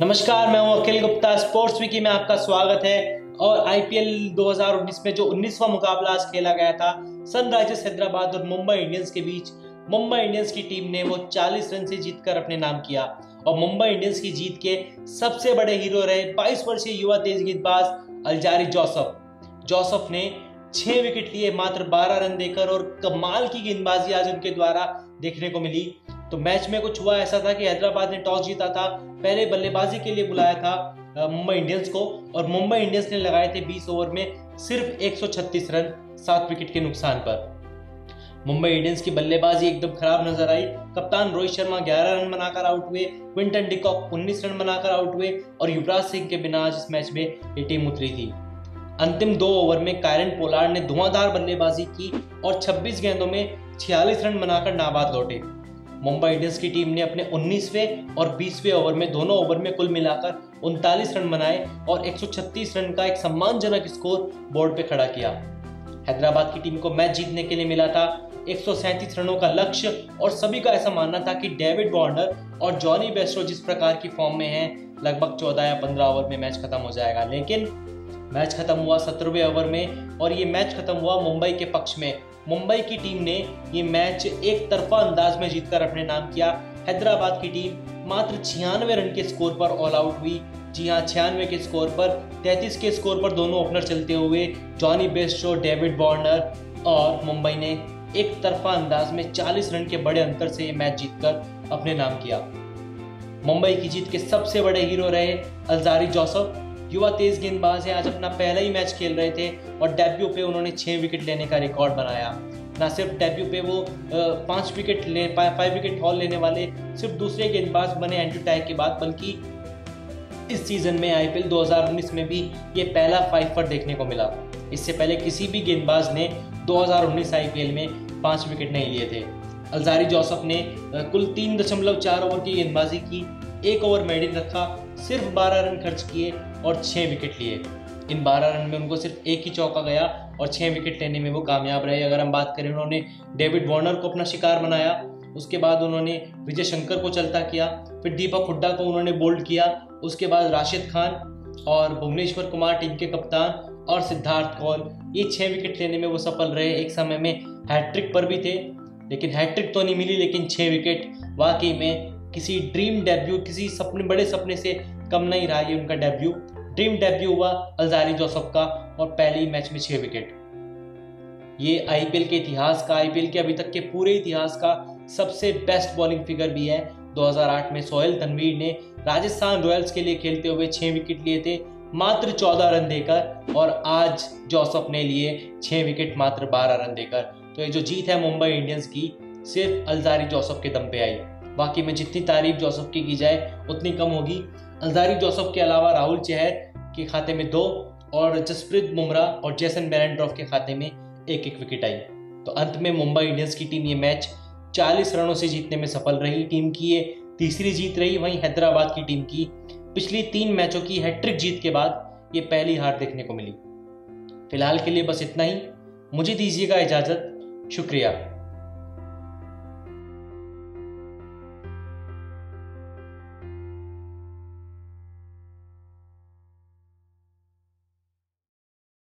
नमस्कार, मैं हूं अखिल गुप्ता। स्पोर्ट्स वीकी में आपका स्वागत है। और आईपीएल 2019 में जो 19वां मुकाबला आज खेला गया था सनराइजर्स हैदराबाद और मुंबई इंडियंस के बीच, मुंबई इंडियंस की टीम ने वो 40 रन से जीतकर अपने नाम किया। और मुंबई इंडियंस की जीत के सबसे बड़े हीरो रहे 22 वर्षीय युवा तेज गेंदबाज अल्जारी जोसेफ ने 6 विकेट लिए मात्र 12 रन देकर, और कमाल की गेंदबाजी आज उनके द्वारा देखने को मिली। तो मैच में कुछ हुआ ऐसा था कि हैदराबाद ने टॉस जीता था, पहले बल्लेबाजी के लिए बुलाया था मुंबई इंडियंस को, और मुंबई इंडियंस ने लगाए थे 20 ओवर में सिर्फ 136 रन 7 विकेट के नुकसान पर। मुंबई इंडियंस की बल्लेबाजी एकदम खराब नजर आई। कप्तान रोहित शर्मा 11 रन बनाकर आउट हुए, क्विंटन डिकॉक 19 रन बनाकर आउट हुए, और युवराज सिंह के बिना आज इस मैच में ये टीम उतरी थी। अंतिम 2 ओवर में कैरन पोलार्ड ने धुआंधार बल्लेबाजी की और 26 गेंदों में 46 रन बनाकर नाबाद लौटे। मुंबई इंडियंस की टीम ने अपने 19वें और 20वें ओवर में, दोनों ओवर में कुल मिलाकर 39 रन बनाए और 136 रन का एक सम्मानजनक स्कोर बोर्ड पे खड़ा किया। हैदराबाद की टीम को मैच जीतने के लिए मिला था 137 रनों का लक्ष्य, और सभी का ऐसा मानना था कि डेविड वॉर्नर और जॉनी बेयरस्टो जिस प्रकार की फॉर्म में हैं, लगभग 14 या 15 ओवर में मैच खत्म हो जाएगा। लेकिन मैच खत्म हुआ 17वें ओवर में, और ये मैच खत्म हुआ मुंबई के पक्ष में। मुंबई की टीम ने ये मैच एक तरफा अंदाज में जीतकर अपने नाम किया। हैदराबाद की टीम मात्र 96 रन के स्कोर पर ऑल आउट हुई। जी हाँ, 96 के स्कोर पर, 33 के स्कोर पर दोनों ओपनर चलते हुए जॉनी बेयरस्टो, डेविड वॉर्नर, और मुंबई ने एक तरफा अंदाज में 40 रन के बड़े अंतर से ये मैच जीतकर अपने नाम किया। मुंबई की जीत के सबसे बड़े हीरो रहे अल्जारी जोसेफ। युवा तेज गेंदबाज है, आज अपना पहला ही मैच खेल रहे थे और डेब्यू पे उन्होंने 6 विकेट लेने का रिकॉर्ड बनाया। ना सिर्फ डेब्यू पे वो 5 विकेट हॉल लेने वाले सिर्फ दूसरे गेंदबाज बने एंड्रू टाइग के बाद, बल्कि इस सीजन में आईपीएल 2019 में भी ये पहला 5 पर देखने को मिला। इससे पहले किसी भी गेंदबाज ने 2019 आईपीएल में 5 विकेट नहीं लिए थे। अल्जारी जोसेफ ने कुल 3.4 ओवर की गेंदबाजी की, 1 ओवर मेडिन रखा, सिर्फ 12 रन खर्च किए और 6 विकेट लिए। इन 12 रन में उनको सिर्फ एक ही चौका गया और 6 विकेट लेने में वो कामयाब रहे। अगर हम बात करें, उन्होंने डेविड वॉर्नर को अपना शिकार बनाया, उसके बाद उन्होंने विजय शंकर को चलता किया, फिर दीपक हुड्डा को उन्होंने बोल्ड किया, उसके बाद राशिद खान और भुवनेश्वर कुमार टीम के कप्तान और सिद्धार्थ कौल, ये 6 विकेट लेने में वो सफल रहे। एक समय में हैट्रिक पर भी थे, लेकिन हैट्रिक तो नहीं मिली, लेकिन 6 विकेट वाकई में किसी ड्रीम डेब्यू, किसी सपने, बड़े सपने से कम नहीं रहा। ये उनका डेब्यू, ड्रीम डेब्यू हुआ अल्जारी जोसेफ का, और पहले ही मैच में 6 विकेट। ये आईपीएल के इतिहास का, आईपीएल के अभी तक के पूरे इतिहास का सबसे बेस्ट बॉलिंग फिगर भी है। 2008 में सोहेल तनवीर ने राजस्थान रॉयल्स के लिए खेलते हुए 6 विकेट लिए थे मात्र 14 रन देकर, और आज जोसेफ ने लिए 6 विकेट मात्र 12 रन देकर। तो ये जो जीत है मुंबई इंडियंस की, सिर्फ अल्जारी जोसेफ के दम पे आई। बाकी में जितनी तारीफ जोसेफ की जाए उतनी कम होगी। अल्जारी जोसेफ के अलावा राहुल चेहर के खाते में 2 और जसप्रीत बुमराह और जेसन बैरेंड्रोफ के खाते में 1-1 विकेट आई। तो अंत में मुंबई इंडियंस की टीम ये मैच 40 रनों से जीतने में सफल रही। टीम की ये तीसरी जीत रही। वहीं हैदराबाद की टीम की पिछली 3 मैचों की हैट्रिक जीत के बाद ये पहली हार देखने को मिली। फिलहाल के लिए बस इतना ही, मुझे दीजिएगा इजाज़त। शुक्रिया।